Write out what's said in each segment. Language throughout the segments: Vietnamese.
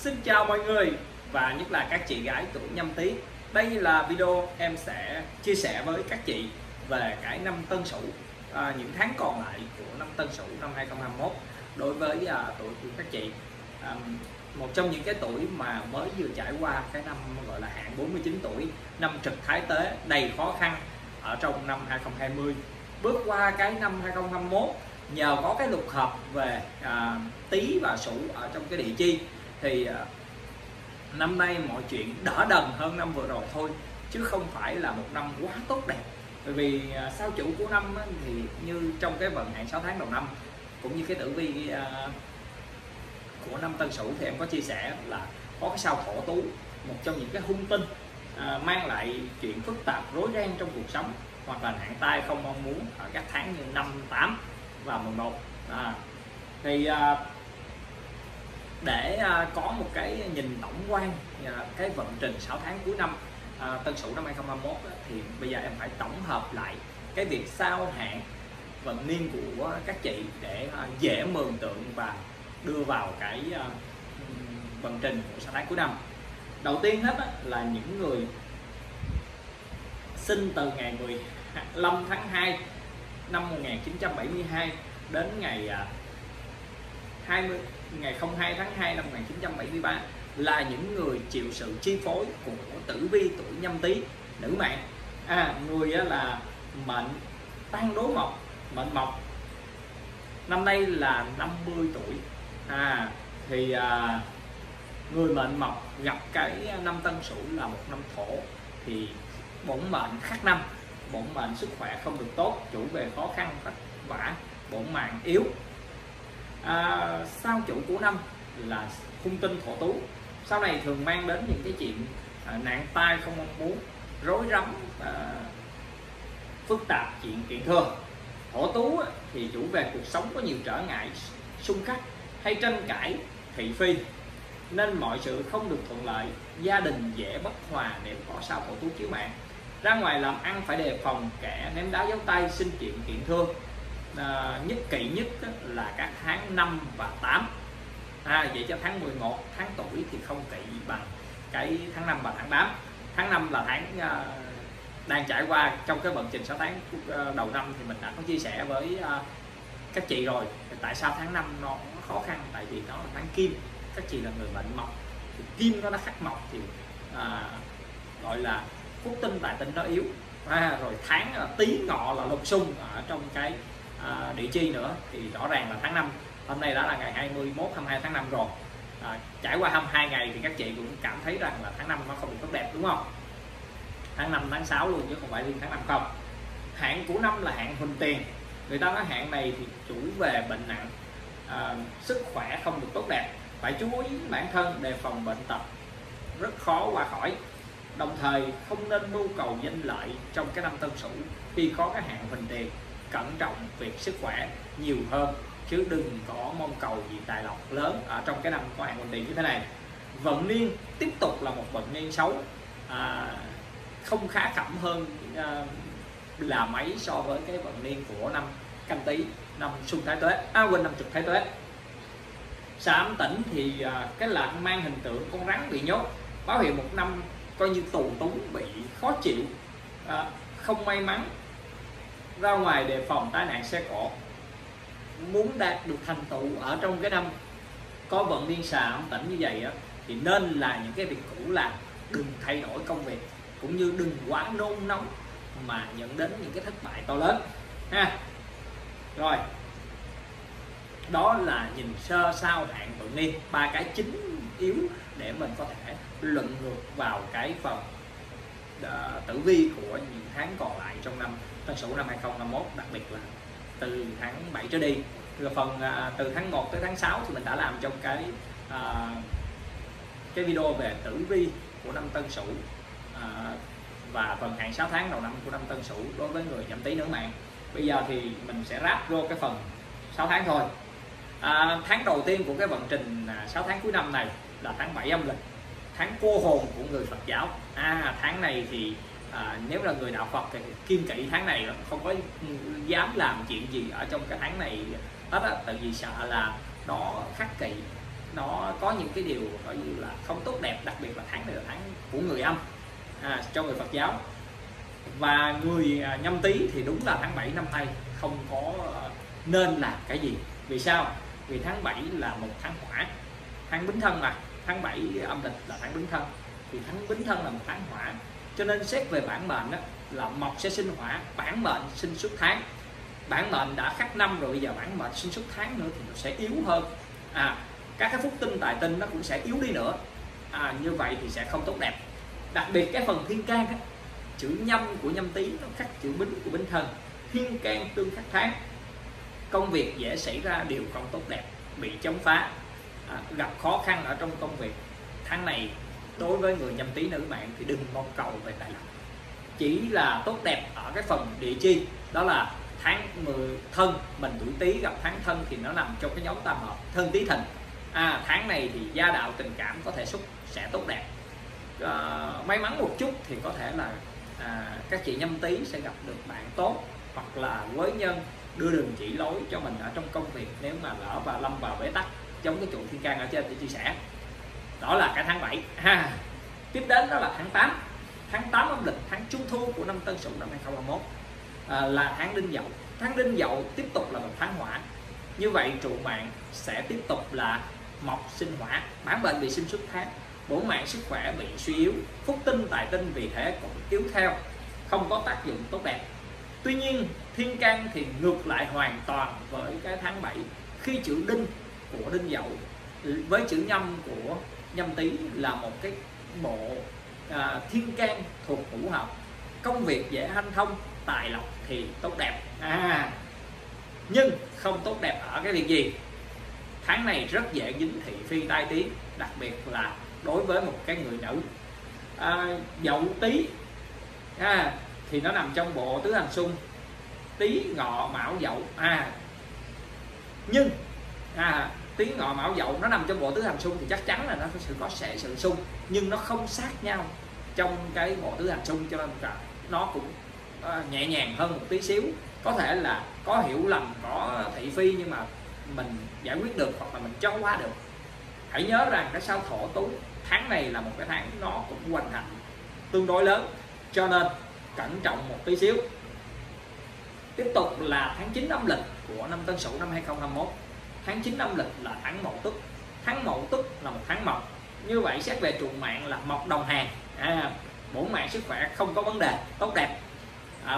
Xin chào mọi người và nhất là các chị gái tuổi Nhâm Tý. Đây là video em sẽ chia sẻ với các chị về cái năm Tân Sửu, những tháng còn lại của năm Tân Sửu năm 2021 đối với tuổi của các chị. Một trong những cái tuổi mà mới vừa trải qua cái năm gọi là hạn 49 tuổi, năm trực thái tế đầy khó khăn ở trong năm 2020. Bước qua cái năm 2021 nhờ có cái lục hợp về Tý và Sửu ở trong cái địa chi thì năm nay mọi chuyện đỡ đần hơn năm vừa rồi thôi, chứ không phải là một năm quá tốt đẹp. Bởi vì sao chủ của năm thì như trong cái vận hạn 6 tháng đầu năm cũng như cái tử vi của năm Tân Sửu thì em có chia sẻ là có cái sao Thổ Tú, một trong những cái hung tinh mang lại chuyện phức tạp rối ren trong cuộc sống hoặc là nạn tai không mong muốn ở các tháng như 5, 8 và 11. Để có một cái nhìn tổng quan cái vận trình 6 tháng cuối năm Tân Sửu năm 2021 thì bây giờ em phải tổng hợp lại cái việc sao hạn vận niên của các chị để dễ mường tượng và đưa vào cái vận trình của 6 tháng cuối năm. Đầu tiên hết là những người sinh từ ngày 15 tháng 2 năm 1972 đến ngày 02 tháng 2 năm 1973 là những người chịu sự chi phối của tử vi tuổi Nhâm Tý, nữ mạng. Người là mệnh Tang Đố Mộc, mệnh Mộc, năm nay là 50 tuổi. Người mệnh Mộc gặp cái năm Tân Sửu là một năm Thổ thì bổn mệnh khắc năm, bổn mệnh sức khỏe không được tốt, chủ về khó khăn vất vả, bổn mạng yếu. Sao chủ của năm là hung tinh Thổ Tú, sau này thường mang đến những cái chuyện nạn tai không mong muốn, rối rắm, phức tạp, chuyện kiện thương. Thổ Tú thì chủ về cuộc sống có nhiều trở ngại, xung khắc hay tranh cãi, thị phi, nên mọi sự không được thuận lợi, gia đình dễ bất hòa nếu có sao Thổ Tú chiếu mạng. Ra ngoài làm ăn phải đề phòng kẻ ném đá giấu tay, xin chuyện kiện thương. Nhất kỵ nhất là các tháng 5 và 8. Vậy cho tháng 11 tháng tuổi thì không kỵ bằng cái tháng 5 và tháng 8. Tháng 5 là tháng đang trải qua trong cái vận trình 6 tháng đầu năm thì mình đã có chia sẻ với các chị rồi. Tại sao tháng 5 nó khó khăn? Tại vì nó là tháng kim, các chị là người mệnh Mộc thì kim nó đã khắc Mộc thì gọi là quốc tinh tài tinh nó yếu. Rồi tháng Tý Ngọ là lục xung ở trong cái địa chi nữa thì rõ ràng là tháng 5. Hôm nay đã là ngày 22 tháng 5 rồi, trải qua 22 ngày thì các chị cũng cảm thấy rằng là tháng 5 nó không được tốt đẹp, đúng không? Tháng 5 tháng 6 luôn chứ không phải riêng tháng 5 không. Hạn của năm là hạn Huỳnh Tiền, người ta nói hạn này thì chủ về bệnh nặng, sức khỏe không được tốt đẹp, phải chú ý bản thân đề phòng bệnh tật rất khó qua khỏi. Đồng thời không nên mưu cầu danh lợi trong cái năm Tân Sửu khi có cái hạn Huỳnh Tiền, cẩn trọng việc sức khỏe nhiều hơn chứ đừng có mong cầu gì tài lộc lớn ở trong cái năm có hạn Huỳnh Tiền như thế này. Vận niên tiếp tục là một vận niên xấu, không khá khẩm hơn là mấy so với cái vận niên của năm Canh Tý, năm xung thái tuế, năm trực thái tuế. Xà Âm Tỉnh thì cái lệnh mang hình tượng con rắn bị nhốt, báo hiệu một năm coi như tù túng, bị khó chịu, không may mắn. Ra ngoài đề phòng tai nạn xe cộ. Muốn đạt được thành tựu ở trong cái năm có vận niên Xà Âm Tỉnh như vậy thì nên là những cái việc cũ làm, đừng thay đổi công việc, cũng như đừng quá nôn nóng mà dẫn đến những cái thất bại to lớn ha. Rồi, đó là nhìn sơ sao hạn vận niên, ba cái chính yếu để mình có thể luận ngược vào cái phần tử vi của những tháng còn lại trong năm Tân Sửu năm 2021, đặc biệt là từ tháng 7 trở đi. Rồi phần từ tháng 1 tới tháng 6 thì mình đã làm trong cái video về tử vi của năm Tân Sửu và phần hạn 6 tháng đầu năm của năm Tân Sửu đối với người Nhâm Tý nữ mạng. Bây giờ thì mình sẽ ráp vô cái phần 6 tháng thôi. Tháng đầu tiên của cái vận trình 6 tháng cuối năm này là tháng 7 âm lịch, tháng cô hồn của người Phật giáo. Tháng này thì nếu là người đạo Phật thì kiêng kỵ tháng này, không có dám làm chuyện gì ở trong cái tháng này hết á, tại vì sợ là nó khắc kỵ nó có những cái điều gọi như là không tốt đẹp, đặc biệt là tháng này là tháng của người âm cho người Phật giáo. Và người Nhâm Tý thì đúng là tháng 7 năm nay không có nên làm cái gì. Vì sao? Vì tháng 7 là một tháng hỏa, tháng Bính Thân mà, tháng 7 âm lịch là tháng Bính Thân, thì tháng Bính Thân là một tháng hỏa, cho nên xét về bản mệnh đó, là Mộc sẽ sinh hỏa, bản mệnh sinh xuất tháng, bản mệnh đã khắc năm rồi, bây giờ bản mệnh sinh xuất tháng nữa thì nó sẽ yếu hơn, các cái phúc tinh tài tinh nó cũng sẽ yếu đi nữa, như vậy thì sẽ không tốt đẹp. Đặc biệt cái phần thiên can á, chữ Nhâm của Nhâm Tý nó khắc chữ Bính của Bính Thân, thiên can tương khắc tháng, công việc dễ xảy ra điều không tốt đẹp, bị chống phá, gặp khó khăn ở trong công việc. Tháng này đối với người Nhâm Tý nữ mạng thì đừng mong cầu về tài lộc, chỉ là tốt đẹp ở cái phần địa chi, đó là tháng 10 Thân, mình tuổi Tý gặp tháng Thân thì nó nằm trong cái nhóm tam hợp Thân Tý Thìn. Tháng này thì gia đạo tình cảm có thể sẽ tốt đẹp, may mắn một chút thì có thể là các chị Nhâm Tý sẽ gặp được bạn tốt hoặc là quý nhân đưa đường chỉ lối cho mình ở trong công việc, nếu mà lỡ và lâm vào bế tắc giống cái trụ thiên can ở trên để chia sẻ. Đó là cái tháng 7 ha. Tiếp đến đó là tháng 8. Tháng 8 âm lịch, tháng trung thu của năm Tân Sửu năm 2021, là tháng Đinh Dậu. Tháng Đinh Dậu tiếp tục là một tháng hỏa, như vậy trụ mạng sẽ tiếp tục là Mộc sinh hỏa, bản mệnh bị sinh xuất tháng, bổ mạng sức khỏe bị suy yếu, phúc tinh tài tinh vì thế cũng yếu theo, không có tác dụng tốt đẹp. Tuy nhiên thiên can thì ngược lại hoàn toàn với cái tháng 7, khi chữ Đinh của Đinh Dậu với chữ Nhâm của Nhâm Tý là một cái bộ thiên can thuộc ngũ hợp, công việc dễ hanh thông, tài lộc thì tốt đẹp, nhưng không tốt đẹp ở cái việc gì? Tháng này rất dễ dính thị phi tai tiếng, đặc biệt là đối với một cái người nữ. Dậu Tý thì nó nằm trong bộ tứ hành xung Tý Ngọ Mão Dậu, nhưng Tý Ngọ Mão Dậu nó nằm trong bộ tứ hành xung thì chắc chắn là nó sẽ sự xung, nhưng nó không sát nhau trong cái bộ tứ hành xung, cho nên là nó cũng nhẹ nhàng hơn một tí xíu. Có thể là có hiểu lầm, có thị phi nhưng mà mình giải quyết được hoặc là mình cho qua được. Hãy nhớ rằng cái sao Thổ Tú tháng này là một cái tháng nó cũng hoành hành tương đối lớn, cho nên cẩn trọng một tí xíu. Tiếp tục là tháng 9 âm lịch của năm Tân Sửu năm 2021. Tháng 9 âm lịch là tháng Mậu Tuất. Tháng Mậu Tuất là một tháng mộc, như vậy xét về trụ mạng là Mộc đồng hàng, bổ mạng sức khỏe không có vấn đề, tốt đẹp,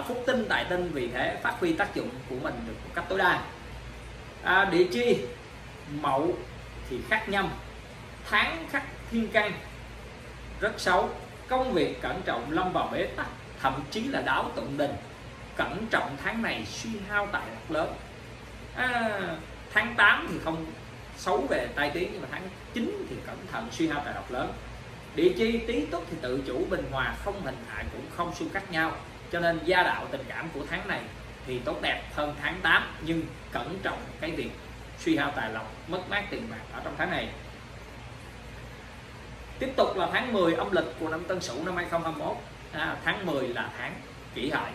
phúc tinh tài tinh vì thế phát huy tác dụng của mình được một cách tối đa. Địa chi Mậu thì khắc Nhâm, tháng khắc thiên can rất xấu, công việc cẩn trọng, lâm vào bế tắc, thậm chí là đáo tụng đình, cẩn trọng tháng này suy hao tài lộc lớn. Tháng 8 thì không xấu về tai tiếng, nhưng mà tháng 9 thì cẩn thận suy hao tài lộc lớn. Địa chi Tý Túc thì tự chủ bình hòa, không hình hại cũng không xung khắc nhau, cho nên gia đạo tình cảm của tháng này thì tốt đẹp hơn tháng 8, nhưng cẩn trọng cái việc suy hao tài lộc, mất mát tiền bạc ở trong tháng này. Tiếp tục là tháng 10 âm lịch của năm Tân Sửu năm 2021. Tháng 10 là tháng Kỷ Hợi.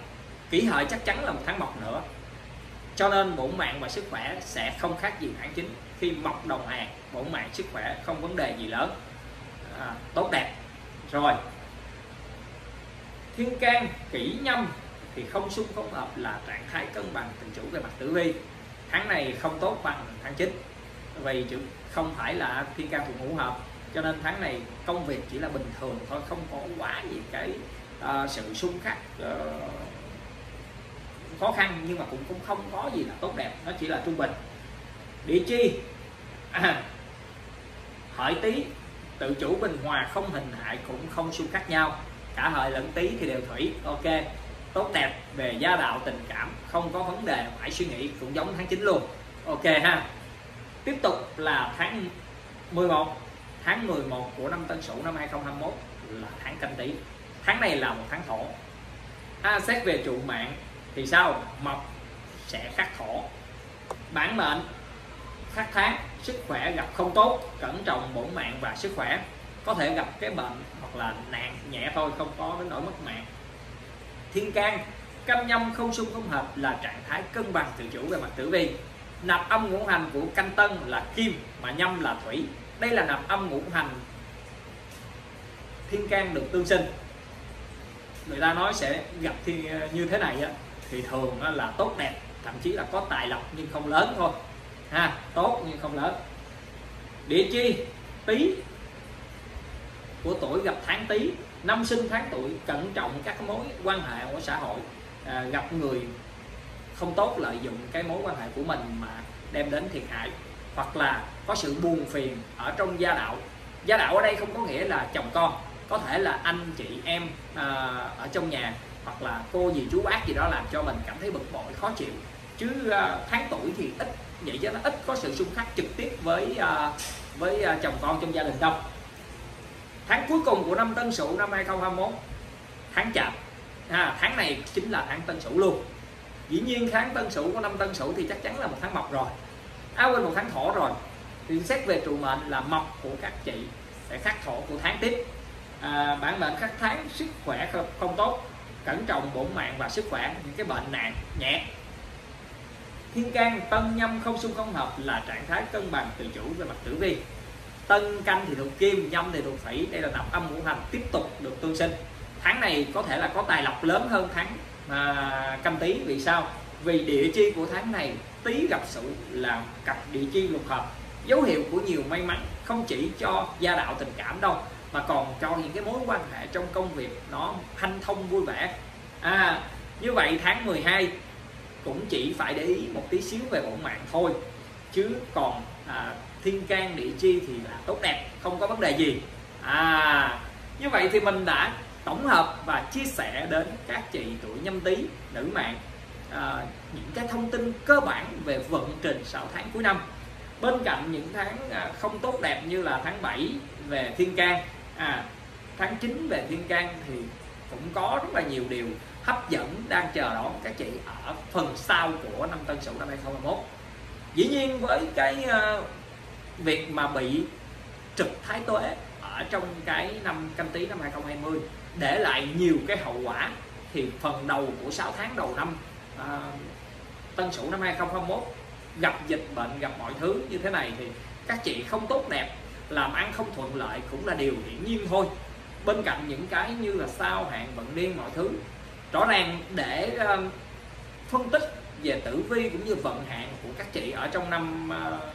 Kỷ Hợi chắc chắn là một tháng mộc nữa, cho nên bổn mạng và sức khỏe sẽ không khác gì tháng 9. Khi Mộc đồng hàng, bổn mạng sức khỏe không vấn đề gì lớn, tốt đẹp. Rồi thiên can Kỷ Nhâm thì không xung không hợp, là trạng thái cân bằng tình chủ về mặt tử vi. Tháng này không tốt bằng tháng 9 vì không phải là thiên can thuộc ngũ hợp, cho nên tháng này công việc chỉ là bình thường thôi, không có quá gì cái sự xung khắc khó khăn, nhưng mà cũng không có gì là tốt đẹp, nó chỉ là trung bình. Địa chi Hợi Tý tự chủ bình hòa, không hình hại cũng không xung khắc nhau, cả Hợi lẫn Tý thì đều thủy, ok, tốt đẹp. Về gia đạo tình cảm không có vấn đề phải suy nghĩ, cũng giống tháng 9 luôn, ok ha. Tiếp tục là tháng 11. Tháng 11 của năm Tân Sửu năm 2021 là tháng Canh Tý. Tháng này là một tháng thổ. Xét về trụ mạng thì sao? Mộc sẽ khắc thổ, bản mệnh khắc tháng, sức khỏe gặp không tốt, cẩn trọng bổn mạng và sức khỏe, có thể gặp cái bệnh hoặc là nạn nhẹ thôi, không có đến nỗi mất mạng. Thiên can Canh Nhâm không xung không hợp là trạng thái cân bằng tự chủ về mặt tử vi. Nạp âm ngũ hành của Canh Tân là kim mà Nhâm là thủy, Đây là nạp âm ngũ hành, thiên can được tương sinh. Người ta nói sẽ gặp thiên như thế này thì thường là tốt đẹp, thậm chí là có tài lộc nhưng không lớn thôi ha, tốt nhưng không lớn. Địa chi Tý của tuổi gặp tháng Tý, năm sinh tháng tuổi, cẩn trọng các mối quan hệ của xã hội, gặp người không tốt lợi dụng cái mối quan hệ của mình mà đem đến thiệt hại, hoặc là có sự buồn phiền ở trong gia đạo. Gia đạo ở đây không có nghĩa là chồng con, có thể là anh chị em ở trong nhà, hoặc là cô dì chú bác gì đó làm cho mình cảm thấy bực bội khó chịu. Chứ tháng tuổi thì ít vậy, chứ nó ít có sự xung khắc trực tiếp với chồng con trong gia đình đâu. Tháng cuối cùng của năm Tân Sửu năm 2021, tháng Chạp. Tháng này chính là tháng Tân Sửu luôn. Dĩ nhiên tháng Tân Sửu của năm Tân Sửu thì chắc chắn là một tháng Mộc rồi, quên, một tháng Thổ rồi. Thì xét về trụ mệnh là Mộc của các chị sẽ khắc Thổ của tháng tiếp. Bản mệnh khắc tháng sức khỏe không tốt, cẩn trọng bổn mạng và sức khỏe, những cái bệnh nặng nhẹ. Thiên can Tân Nhâm không xung không hợp là trạng thái cân bằng tự chủ về mặt tử vi. Tân Canh thì thuộc Kim, Nhâm thì thuộc Thủy, đây là nạp âm ngũ hành tiếp tục được tương sinh. Tháng này có thể là có tài lộc lớn hơn tháng Canh Tý. Vì sao? Vì địa chi của tháng này Tý gặp Sửu là cặp địa chi lục hợp, dấu hiệu của nhiều may mắn, không chỉ cho gia đạo tình cảm đâu mà còn cho những cái mối quan hệ trong công việc nó hanh thông vui vẻ. Như vậy tháng 12 cũng chỉ phải để ý một tí xíu về bổn mạng thôi, chứ còn thiên can địa chi thì là tốt đẹp, không có vấn đề gì. Như vậy thì mình đã tổng hợp và chia sẻ đến các chị tuổi Nhâm Tý, nữ mạng, những cái thông tin cơ bản về vận trình 6 tháng cuối năm. Bên cạnh những tháng không tốt đẹp như là tháng 7 về thiên can, tháng 9 về thiên can, thì cũng có rất là nhiều điều hấp dẫn đang chờ đón các chị ở phần sau của năm Tân Sửu năm 2021. Dĩ nhiên với cái việc mà bị trực thái tuế ở trong cái năm Canh Tý năm 2020 để lại nhiều cái hậu quả, thì phần đầu của 6 tháng đầu năm Tân Sửu năm 2021 gặp dịch bệnh, gặp mọi thứ như thế này thì các chị không tốt đẹp, làm ăn không thuận lợi cũng là điều hiển nhiên thôi. Bên cạnh những cái như là sao hạn, vận niên, mọi thứ rõ ràng để phân tích về tử vi cũng như vận hạn của các chị ở trong năm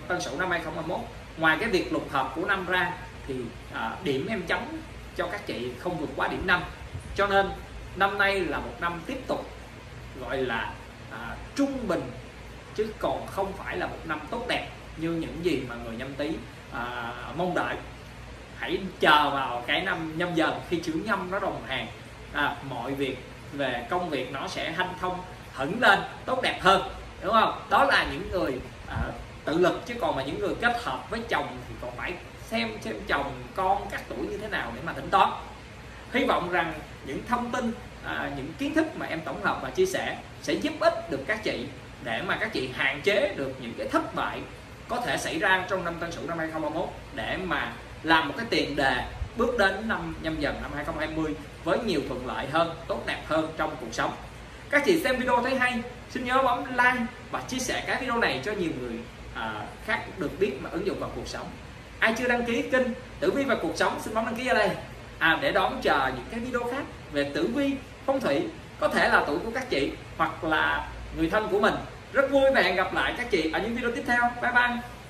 Tân Sửu năm 2021. Ngoài cái việc lục hợp của năm ra thì điểm em chấm cho các chị không vượt quá điểm 5. Cho nên năm nay là một năm tiếp tục gọi là trung bình, chứ còn không phải là một năm tốt đẹp như những gì mà người Nhâm Tý mong đợi. Hãy chờ vào cái năm Nhâm Dần, khi chữ Nhâm nó đồng hàng, mọi việc về công việc nó sẽ hanh thông hẳn lên, tốt đẹp hơn, đúng không? Đó là những người tự lực, chứ còn mà những người kết hợp với chồng thì còn phải xem chồng con các tuổi như thế nào để mà tính toán. Hy vọng rằng những thông tin, những kiến thức mà em tổng hợp và chia sẻ sẽ giúp ích được các chị, để mà các chị hạn chế được những cái thất bại có thể xảy ra trong năm Tân Sửu năm 2021, để mà làm một cái tiền đề bước đến năm Nhâm Dần năm 2020 với nhiều thuận lợi hơn, tốt đẹp hơn trong cuộc sống. Các chị xem video thấy hay, xin nhớ bấm like và chia sẻ cái video này cho nhiều người khác được biết mà ứng dụng vào cuộc sống. Ai chưa đăng ký kênh Tử Vi và Cuộc Sống xin bấm đăng ký ở đây để đón chờ những cái video khác về tử vi, phong thủy, có thể là tuổi của các chị hoặc là người thân của mình. Rất vui và hẹn gặp lại các chị ở những video tiếp theo. Bye bye.